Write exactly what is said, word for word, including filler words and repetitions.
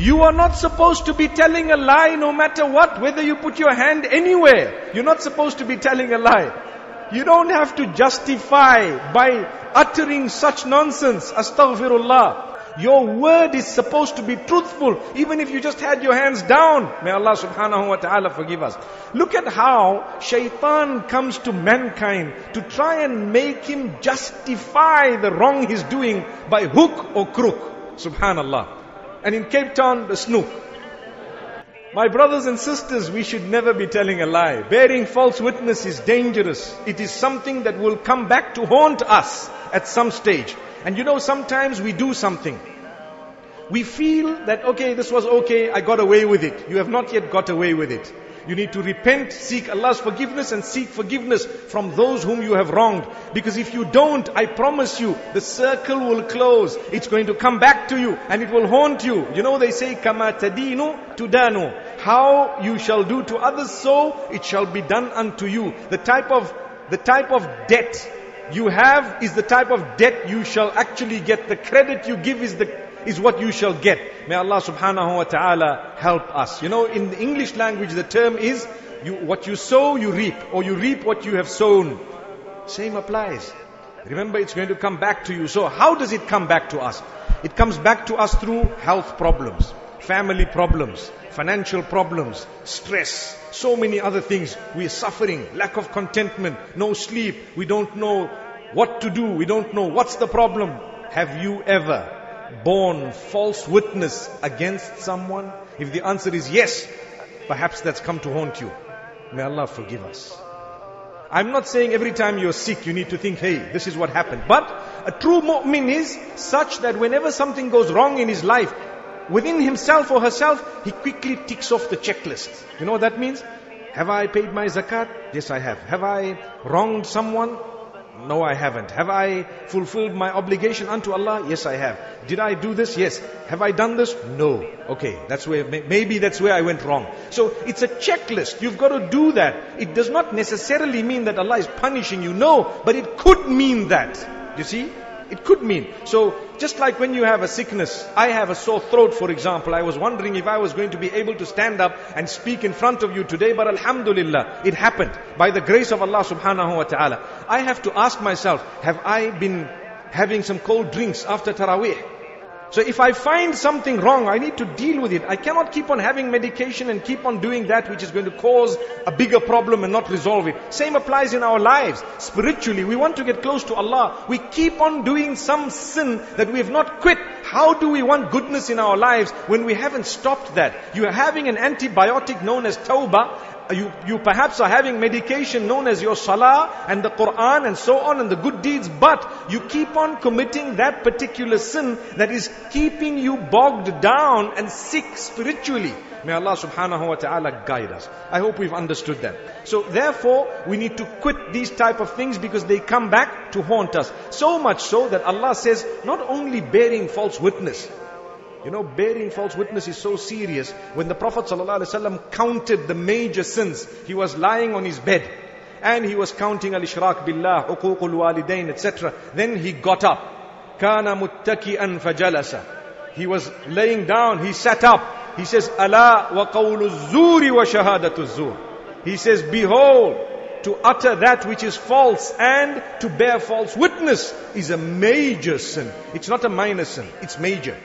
You are not supposed to be telling a lie no matter what, whether you put your hand anywhere. You're not supposed to be telling a lie. You don't have to justify by uttering such nonsense. Astaghfirullah. Your word is supposed to be truthful, even if you just had your hands down. May Allah subhanahu wa ta'ala forgive us. Look at how shaitan comes to mankind to try and make him justify the wrong he's doing by hook or crook. Subhanallah. And in Cape Town, the snook. My brothers and sisters, we should never be telling a lie. Bearing false witness is dangerous. It is something that will come back to haunt us at some stage. And you know, sometimes we do something. We feel that, okay, this was okay, I got away with it. You have not yet got away with it. You need to repent, seek Allah's forgiveness and seek forgiveness from those whom you have wronged. Because if you don't, I promise you, the circle will close. It's going to come back to you and it will haunt you. You know, they say, kama tadinu tudanu. How you shall do to others, so it shall be done unto you. The type of, the type of debt you have is the type of debt you shall actually get. The credit you give is the is what you shall get. May Allah subhanahu wa ta'ala help us. You know, in the English language, the term is, you, what you sow, you reap. Or you reap what you have sown. Same applies. Remember, it's going to come back to you. So how does it come back to us? It comes back to us through health problems, family problems, financial problems, stress, so many other things. We are suffering, lack of contentment, no sleep. We don't know what to do. We don't know what's the problem. Have you ever borne false witness against someone? If the answer is yes, perhaps that's come to haunt you. May Allah forgive us. I'm not saying every time you're sick you need to think, hey, this is what happened. But a true mu'min is such that whenever something goes wrong in his life, within himself or herself, he quickly ticks off the checklist. You know what that means? Have I paid my zakat? Yes, I have. Have I wronged someone? No, I haven't. Have I fulfilled my obligation unto Allah? Yes, I have. Did I do this? Yes. Have I done this? No. Okay, that's where, maybe that's where I went wrong. So it's a checklist. You've got to do that. It does not necessarily mean that Allah is punishing you. No, but it could mean that. You see? It could mean. So just like when you have a sickness, I have a sore throat, for example. I was wondering if I was going to be able to stand up and speak in front of you today, but alhamdulillah, it happened by the grace of Allah subhanahu wa ta'ala. I have to ask myself, have I been having some cold drinks after taraweeh? So if I find something wrong, I need to deal with it. I cannot keep on having medication and keep on doing that which is going to cause a bigger problem and not resolve it. Same applies in our lives. Spiritually, we want to get close to Allah. We keep on doing some sin that we have not quit. How do we want goodness in our lives when we haven't stopped that? You are having an antibiotic known as tawbah. You, you perhaps are having medication known as your salah and the Quran and so on and the good deeds, but you keep on committing that particular sin that is keeping you bogged down and sick spiritually. May Allah subhanahu wa ta'ala guide us. I hope we've understood that. So therefore, we need to quit these type of things because they come back to haunt us. So much so that Allah says, not only bearing false witness. You know, bearing false witness is so serious. When the Prophet ﷺ counted the major sins, he was lying on his bed and he was counting al-ishraak billah, Uququ walidain, et cetera. Then he got up. Kana muttaki'an fajalasa. He was laying down, he sat up. He says, Allah wa qawlu az-zuri wa shahadatu az-zuri. He says, behold, to utter that which is false and to bear false witness is a major sin. It's not a minor sin, it's major.